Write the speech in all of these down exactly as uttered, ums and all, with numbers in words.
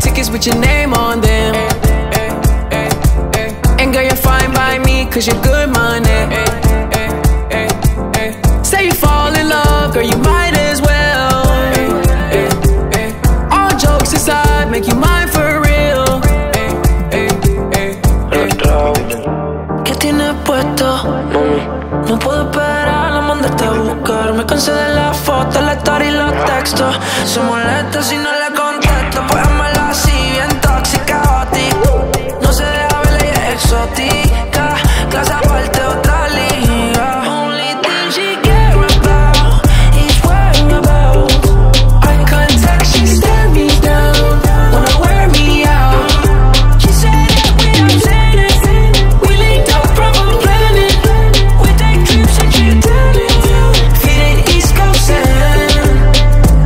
tickets with your name on them. And girl, you're fine by me, cause you're good money. Say you fall in love, girl, you might as well. All jokes aside, make you mine for real. ¿Qué tienes puesto? Mami, no puedo esperar a mandarte a buscar. Me cansé de la foto, la historia y los textos. Se molesta si no le contesto, pues amala así, bien tóxica, hoti. No se deja ver, ella es exótica, clase aparte, otra liga. Only thing she care about is worrying about eye contact, she stared me down, wanna wear me out. She said it without saying it, we linked up from a planet. We take trips and she did it, feeling East Coast and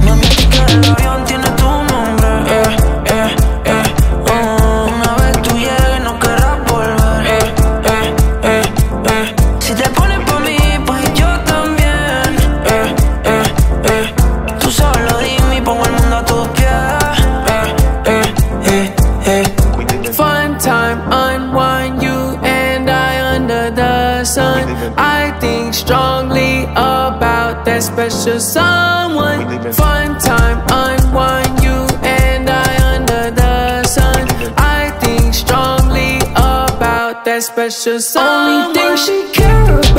mi amiga del avión tiene tu nombre, eh, eh, eh, oh. Una vez tú llegues y no querrás volver, eh, eh, eh, eh. Si te pones por mí, pues yo también, eh, eh, eh. Tú solo dime y pongo el mundo a tus pies, eh, eh, eh, eh. Fun time, unwind, you and I under the sun. I think strongly about that special someone. Fun time, unwind, you and I under the sun. I think strongly about that special someone. Only thing she cares